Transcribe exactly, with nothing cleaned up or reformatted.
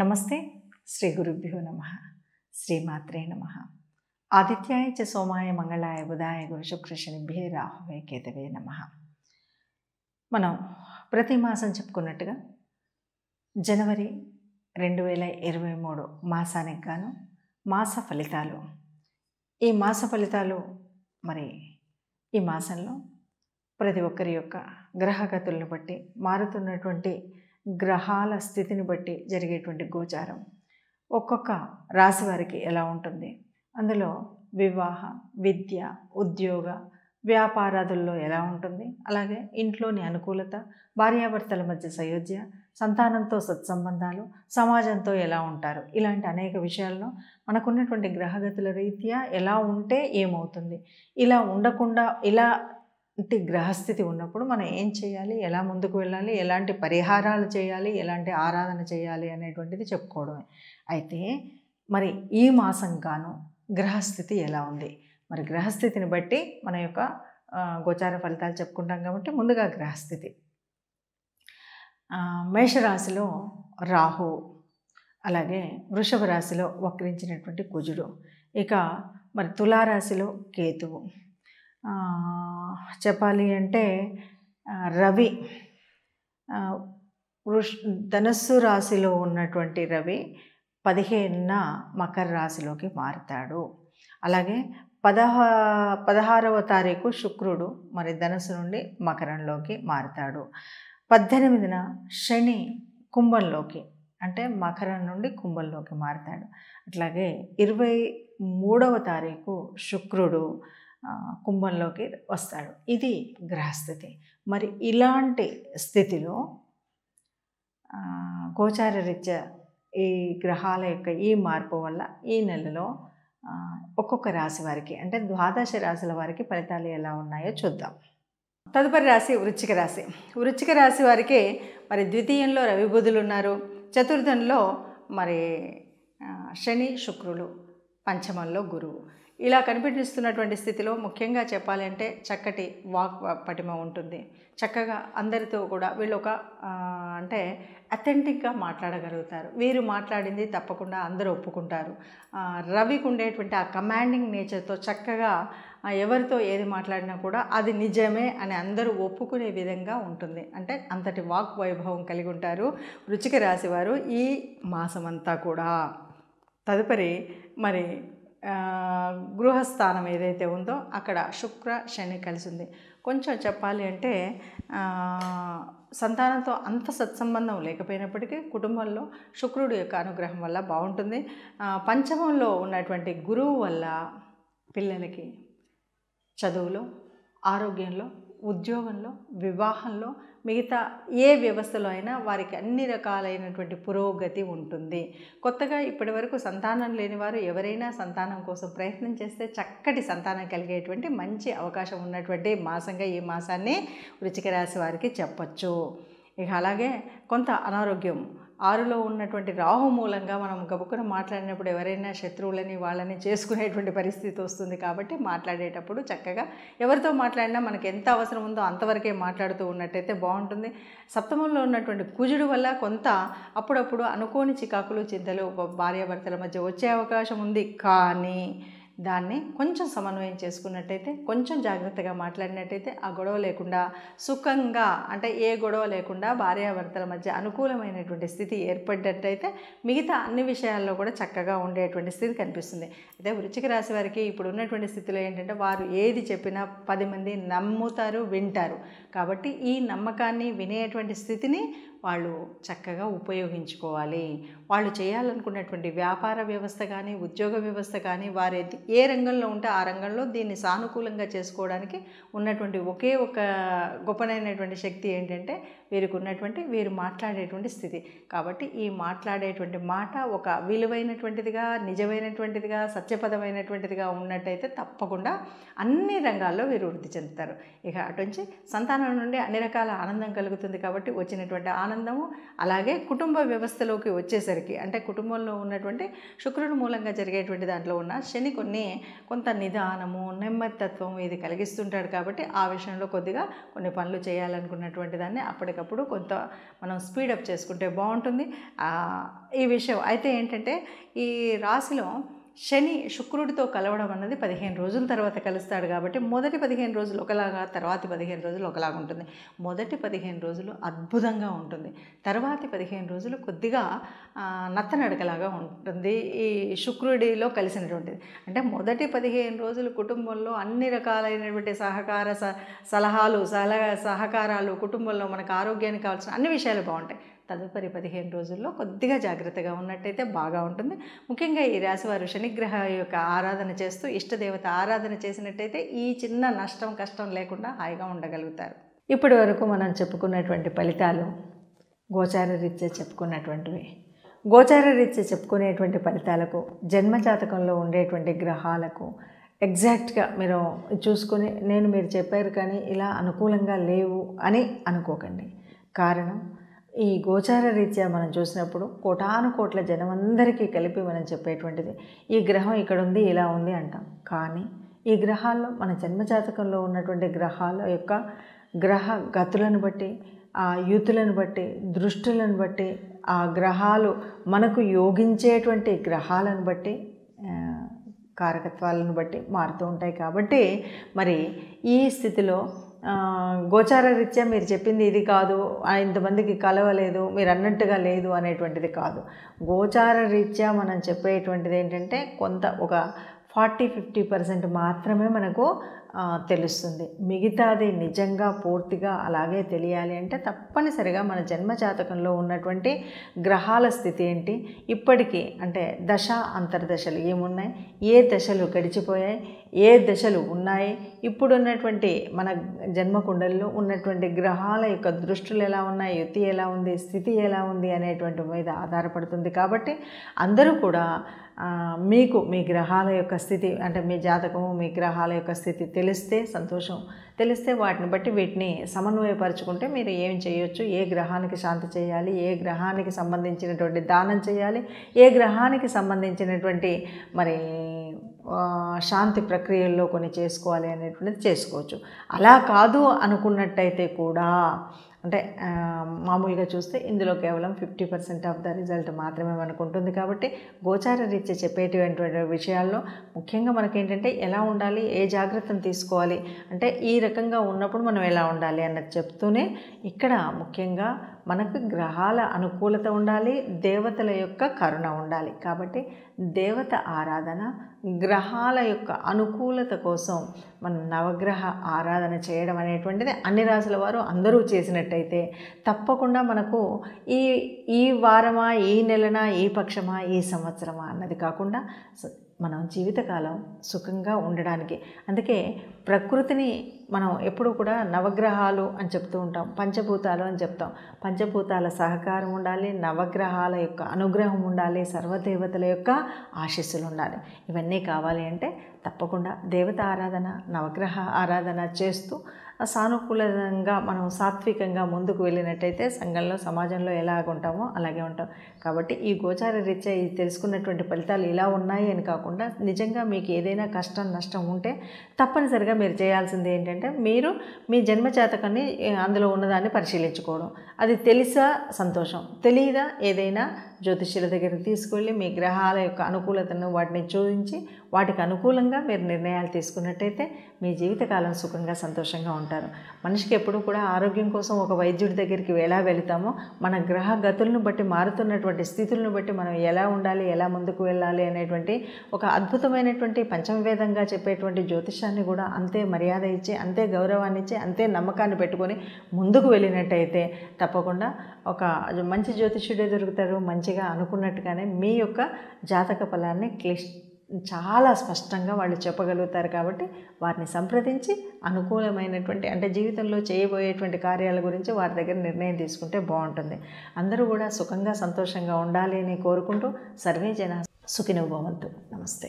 नमस्ते श्री गुरुभ्यो नमः श्री मात्रे नमः। आदित्याय च सोमाय मंगलाय बुधाय गुरु शुक्र शनिभ्ये राहुवे केतवे नमः। మనం ప్రతి మాసం చెప్పుకున్నట్టుగా జనవరి రెండు వేల ఇరవై మూడు మాసానికి గాను మాస ఫలితాలు, ఈ మాస ఫలితాలు మరి ఈ మాసంలో ప్రతి ఒక్కరి యొక్క గ్రహగతులను బట్టి మారుతున్నటువంటి గ్రహాల స్థితిని బట్టి జరిగేటువంటి గోచారం ఒక్కొక్క రాశి వారికి ఎలా ఉంటుంది, అందులో వివాహ విద్య ఉద్యోగ వ్యాపారాదుల్లో ఎలా ఉంటుంది, అలాగే ఇంట్లోని అనుకూలత భార్యాభర్తల మధ్య సయోధ్య సంతానంతో సత్సంబంధాలు సమాజంతో ఎలా ఉంటారు, ఇలాంటి అనేక విషయాల్లో మనకున్నటువంటి గ్రహగతుల రీత్యా ఎలా ఉంటే ఏమవుతుంది, ఇలా ఉండకుండా ఇలా అంటే గ్రహస్థితి ఉన్నప్పుడు మనం ఏం చేయాలి, ఎలా ముందుకు వెళ్ళాలి, ఎలాంటి పరిహారాలు చేయాలి, ఎలాంటి ఆరాధన చేయాలి అనేటువంటిది చెప్పుకోవడమే. అయితే మరి ఈ మాసం గాను గ్రహస్థితి ఎలా ఉంది, మరి గ్రహస్థితిని బట్టి మన యొక్క గోచార ఫలితాలు చెప్పుకుంటాం. కాబట్టి ముందుగా గ్రహస్థితి, మేషరాశిలో రాహు, అలాగే వృషభ రాశిలో వక్రించినటువంటి కుజుడు, ఇక మరి తులారాశిలో కేతువు, చెప్పాలి అంటే రవి, వృష్ ధనస్సు రాశిలో ఉన్నటువంటి రవి పదిహేనున మకర రాశిలోకి మారుతాడు. అలాగే పదహా పదహారవ తారీఖు శుక్రుడు మరి ధనస్సు నుండి మకరంలోకి మారుతాడు. పద్దెనిమిదిన శని కుంభంలోకి అంటే మకరం నుండి కుంభంలోకి మారుతాడు. అట్లాగే ఇరవై మూడవ తారీఖు శుక్రుడు కుంభంలోకి వస్తాడు. ఇది గ్రహస్థితి. మరి ఇలాంటి స్థితిలో గోచార రీత్యా ఈ గ్రహాల యొక్క ఈ మార్పు వల్ల ఈ నెలలో ఒక్కొక్క రాశి వారికి అంటే ద్వాదశ రాశుల వారికి ఫలితాలు ఎలా ఉన్నాయో చూద్దాం. తదుపరి రాశి వృశ్చిక రాశి. వృశ్చిక రాశి వారికి మరి ద్వితీయంలో రవి బుధులు ఉన్నారు, చతుర్థంలో మరి శని శుక్రులు, పంచమంలో గురువు. ఇలా కనిపిస్తున్నటువంటి స్థితిలో ముఖ్యంగా చెప్పాలంటే చక్కటి వాక్ పటిమ ఉంటుంది, చక్కగా అందరితో కూడా వీళ్ళు ఒక అంటే అథెంటిక్గా మాట్లాడగలుగుతారు, వీరు మాట్లాడింది తప్పకుండా అందరూ ఒప్పుకుంటారు. రవికి ఉండేటువంటి ఆ కమాండింగ్ నేచర్తో చక్కగా ఎవరితో ఏది మాట్లాడినా కూడా అది నిజమే అని అందరూ ఒప్పుకునే విధంగా ఉంటుంది. అంటే అంతటి వాక్ వైభవం కలిగి ఉంటారు వృశ్చిక రాశి వారు ఈ మాసమంతా కూడా. తదుపరి మరి గృహస్థానం ఏదైతే ఉందో అక్కడ శుక్ర శని కలిసి ఉంది. కొంచెం చెప్పాలి అంటే సంతానంతో అంత సత్సంబంధం లేకపోయినప్పటికీ కుటుంబంలో శుక్రుడు యొక్క అనుగ్రహం వల్ల బాగుంటుంది. పంచమంలో ఉన్నటువంటి గురువు వల్ల పిల్లలకి చదువులో, ఆరోగ్యంలో, ఉద్యోగంలో, వివాహంలో, మిగతా ఏ వ్యవస్థలో అయినా వారికి అన్ని రకాలైనటువంటి పురోగతి ఉంటుంది. కొత్తగా ఇప్పటి వరకు సంతానం లేనివారు ఎవరైనా సంతానం కోసం ప్రయత్నం చేస్తే చక్కటి సంతానం కలిగేటువంటి మంచి అవకాశం ఉన్నటువంటి మాసంగా ఈ మాసాన్ని వృశ్చిక రాశి వారికి చెప్పచ్చు. ఇక అలాగే కొంత అనారోగ్యం, ఆరులో ఉన్నటువంటి రాహు మూలంగా మనం గబుక్కున మాట్లాడినప్పుడు ఎవరైనా శత్రువులని వాళ్ళని చేసుకునేటువంటి పరిస్థితి వస్తుంది. కాబట్టి మాట్లాడేటప్పుడు చక్కగా ఎవరితో మాట్లాడినా మనకు ఎంత అవసరం ఉందో అంతవరకే మాట్లాడుతూ ఉన్నట్టయితే బాగుంటుంది. సప్తమంలో ఉన్నటువంటి కుజుడు వల్ల కొంత అప్పుడప్పుడు అనుకోని చికాకులు, చింతలు భార్యాభర్తల మధ్య వచ్చే అవకాశం ఉంది. కానీ దాన్ని కొంచెం సమన్వయం చేసుకున్నట్టయితే, కొంచెం జాగ్రత్తగా మాట్లాడినట్టయితే ఆ గొడవ లేకుండా సుఖంగా అంటే ఏ గొడవ లేకుండా భార్యాభర్తల మధ్య అనుకూలమైనటువంటి స్థితి ఏర్పడ్డట్టయితే మిగతా అన్ని విషయాల్లో కూడా చక్కగా ఉండేటువంటి స్థితి కనిపిస్తుంది. అయితే వృశ్చిక రాశి వారికి ఇప్పుడు ఉన్నటువంటి స్థితిలో ఏంటంటే వారు ఏది చెప్పినా పది మంది నమ్ముతారు, వింటారు. కాబట్టి ఈ నమ్మకాన్ని వినేటువంటి స్థితిని వాళ్ళు చక్కగా ఉపయోగించుకోవాలి. వాళ్ళు చేయాలనుకున్నటువంటి వ్యాపార వ్యవస్థ కానీ, ఉద్యోగ వ్యవస్థ కానీ, వారు ఏ రంగంలో ఉంటే ఆ రంగంలో దీన్ని సానుకూలంగా చేసుకోవడానికి ఉన్నటువంటి ఒకే ఒక గొప్పనైనటువంటి శక్తి ఏంటంటే వీరికి ఉన్నటువంటి వీరు మాట్లాడేటువంటి స్థితి. కాబట్టి ఈ మాట్లాడేటువంటి మాట ఒక విలువైనటువంటిదిగా, నిజమైనటువంటిదిగా, సత్యపదమైనటువంటిదిగా ఉన్నట్టయితే తప్పకుండా అన్ని రంగాల్లో వీరు వృద్ధి చెందుతారు. ఇక అటుంచి సంతానం నుండి అన్ని రకాల ఆనందం కలుగుతుంది. కాబట్టి వచ్చినటువంటి ఆనందము అలాగే కుటుంబ వ్యవస్థలోకి వచ్చేసరికి అంటే కుటుంబంలో ఉన్నటువంటి శుక్రుని మూలంగా జరిగేటువంటి దాంట్లో ఉన్న శని కొన్ని కొంత నిదానము నెమ్మదితత్వం ఇది కలిగిస్తుంటాడు కాబట్టి ఆ విషయంలో కొద్దిగా కొన్ని పనులు చేయాలనుకున్నటువంటి దాన్ని అప్పటికప్పుడు కొంత మనం స్పీడప్ చేసుకుంటే బాగుంటుంది ఈ విషయం అయితే ఏంటంటే ఈ రాశిలో శని శుక్రుడితో కలవడం అన్నది పదిహేను రోజుల తర్వాత కలుస్తాడు కాబట్టి మొదటి పదిహేను రోజులు ఒకలాగా తర్వాతి పదిహేను రోజులు ఒకలాగా ఉంటుంది మొదటి పదిహేను రోజులు అద్భుతంగా ఉంటుంది తర్వాతి పదిహేను రోజులు కొద్దిగా నత్తనడకలాగా ఉంటుంది ఈ శుక్రుడిలో కలిసినటువంటిది అంటే మొదటి పదిహేను రోజులు కుటుంబంలో అన్ని రకాలైనటువంటి సహకార సలహాలు సలహా సహకారాలు కుటుంబంలో మనకు ఆరోగ్యానికి కావాల్సిన అన్ని విషయాలు బాగుంటాయి తదుపరి పదిహేను రోజుల్లో కొద్దిగా జాగ్రత్తగా ఉన్నట్టయితే బాగా ఉంటుంది ముఖ్యంగా ఈ రాశివారు శనిగ్రహ యొక్క ఆరాధన చేస్తూ ఇష్టదేవత ఆరాధన చేసినట్టయితే ఈ చిన్న నష్టం కష్టం లేకుండా హాయిగా ఉండగలుగుతారు ఇప్పటి వరకు మనం చెప్పుకున్నటువంటి ఫలితాలు గోచారరీత్యా చెప్పుకున్నటువంటివి గోచారరీత్యా చెప్పుకునేటువంటి ఫలితాలకు జన్మజాతకంలో ఉండేటువంటి గ్రహాలకు ఎగ్జాక్ట్గా మీరు చూసుకొని నేను మీరు చెప్పారు కానీ ఇలా అనుకూలంగా లేవు అని అనుకోకండి కారణం ఈ గోచార రీత్యా మనం చూసినప్పుడు కోటాను కోట్ల జనమందరికీ కలిపి మనం చెప్పేటువంటిది ఈ గ్రహం ఇక్కడ ఉంది ఇలా ఉంది అంటాం కానీ ఈ గ్రహాల్లో మన జన్మజాతకంలో ఉన్నటువంటి గ్రహాల యొక్క గ్రహ గతులను బట్టి ఆ యుతులను బట్టి దృష్టులను బట్టి ఆ గ్రహాలు మనకు యోగించేటువంటి గ్రహాలను బట్టి కారకత్వాలను బట్టి మారుతూ ఉంటాయి కాబట్టి మరి ఈ స్థితిలో గోచార రీత్యా మీరు చెప్పింది ఇది కాదు ఇంతమందికి కలవలేదు మీరు అన్నట్టుగా లేదు అనేటువంటిది కాదు గోచార రీత్యా మనం చెప్పేటువంటిది ఏంటంటే కొంత ఒక ఫార్టీ ఫిఫ్టీ పర్సెంట్ మాత్రమే మనకు తెలుస్తుంది మిగతాది నిజంగా పూర్తిగా అలాగే తెలియాలి అంటే తప్పనిసరిగా మన జన్మజాతకంలో ఉన్నటువంటి గ్రహాల స్థితి ఏంటి ఇప్పటికీ అంటే దశ అంతర్దశలు ఏమున్నాయి ఏ దశలు గడిచిపోయాయి ఏ దశలు ఉన్నాయి ఇప్పుడున్నటువంటి మన జన్మకుండల్లో ఉన్నటువంటి గ్రహాల యొక్క దృష్టిలు ఎలా ఉన్నాయి యుతి ఎలా ఉంది స్థితి ఎలా ఉంది అనేటువంటి మీద ఆధారపడుతుంది కాబట్టి అందరూ కూడా మీకు మీ గ్రహాల యొక్క స్థితి అంటే మీ జాతకము మీ గ్రహాల యొక్క స్థితి తెలిస్తే సంతోషం తెలిస్తే వాటిని బట్టి వీటిని సమన్వయపరచుకుంటే మీరు ఏం చేయొచ్చు ఏ గ్రహానికి శాంతి చేయాలి ఏ గ్రహానికి సంబంధించినటువంటి దానం చేయాలి ఏ గ్రహానికి సంబంధించినటువంటి మరి శాంతి ప్రక్రియల్లో కొన్ని చేసుకోవాలి అనేటువంటిది చేసుకోవచ్చు అలా కాదు అనుకున్నట్టయితే కూడా అంటే మామూలుగా చూస్తే ఇందులో కేవలం fifty percent of the result మాత్రమే మనకు ఉంటుంది కాబట్టి గోచార రీత్యా చెప్పేటువంటి విషయాల్లో ముఖ్యంగా మనకేంటంటే ఎలా ఉండాలి ఏ జాగ్రత్తను తీసుకోవాలి అంటే ఈ రకంగా ఉన్నప్పుడు మనం ఎలా ఉండాలి అన్నది చెప్తూనే ఇక్కడ ముఖ్యంగా మనకు గ్రహాల అనుకూలత ఉండాలి దేవతల యొక్క కరుణ ఉండాలి కాబట్టి దేవత ఆరాధన గ్రహాల యొక్క అనుకూలత కోసం మనం నవగ్రహ ఆరాధన చేయడం అనేటువంటిది అన్ని రాశుల వారు అందరూ చేసినట్టయితే తప్పకుండా మనకు ఈ ఈ వారమా ఈ నెలనా ఈ పక్షమా ఈ సంవత్సరమా అన్నది కాకుండా మనం జీవితకాలం సుఖంగా ఉండడానికి అందుకే ప్రకృతిని మనం ఎప్పుడూ కూడా నవగ్రహాలు అని చెప్తూ ఉంటాం పంచభూతాలు అని చెప్తాం పంచభూతాల సహకారం ఉండాలి నవగ్రహాల యొక్క అనుగ్రహం ఉండాలి సర్వదేవతల యొక్క ఆశీస్సులు ఉండాలి ఇవన్నీ కావాలి అంటే తప్పకుండా దేవత ఆరాధన నవగ్రహ ఆరాధన చేస్తూ సానుకూలంగా మనం సాత్వికంగా ముందుకు వెళ్ళినట్టయితే సంఘంలో సమాజంలో ఎలాగ ఉంటామో అలాగే ఉంటాం కాబట్టి ఈ గోచార రీత్యా ఇది తెలుసుకున్నటువంటి ఫలితాలు ఇలా ఉన్నాయి అని కాకుండా నిజంగా మీకు ఏదైనా కష్టం నష్టం ఉంటే తప్పనిసరిగా మీరు చేయాల్సింది ఏంటంటే మీరు మీ జన్మజాతకాన్ని అందులో ఉన్నదాన్ని పరిశీలించుకోవడం అది తెలుసా సంతోషం తెలియదా ఏదైనా జ్యోతిష్యుల దగ్గరికి తీసుకెళ్ళి మీ గ్రహాల యొక్క అనుకూలతను వాటిని చూపించి వాటికి అనుకూలంగా మీరు నిర్ణయాలు తీసుకున్నట్టయితే మీ జీవితకాలం సుఖంగా సంతోషంగా ఉంటారు మనిషికి ఎప్పుడూ కూడా ఆరోగ్యం కోసం ఒక వైద్యుడి దగ్గరికి ఎలా వెళతామో మన గ్రహ గతులను బట్టి మారుతున్నటువంటి స్థితులను బట్టి మనం ఎలా ఉండాలి ఎలా ముందుకు వెళ్ళాలి అనేటువంటి ఒక అద్భుతమైనటువంటి పంచమవేదంగా చెప్పేటువంటి జ్యోతిష్యాన్ని కూడా అంతే మర్యాద ఇచ్చి అంతే గౌరవాన్ని ఇచ్చి అంతే నమ్మకాన్ని పెట్టుకొని ముందుకు వెళ్ళినట్టయితే తప్పకుండా ఒక మంచి జ్యోతిష్యుడే దొరుకుతారు మంచిగా అనుకున్నట్టుగానే మీ యొక్క జాతక ఫలాన్ని క్లిష్ చాలా స్పష్టంగా వాళ్ళు చెప్పగలుగుతారు కాబట్టి వారిని సంప్రదించి అనుకూలమైనటువంటి అంటే జీవితంలో చేయబోయేటువంటి కార్యాల గురించి వారి దగ్గర నిర్ణయం తీసుకుంటే బాగుంటుంది అందరూ కూడా సుఖంగా సంతోషంగా ఉండాలి అని కోరుకుంటూ సర్వే జన సుఖినో భవంతు నమస్తే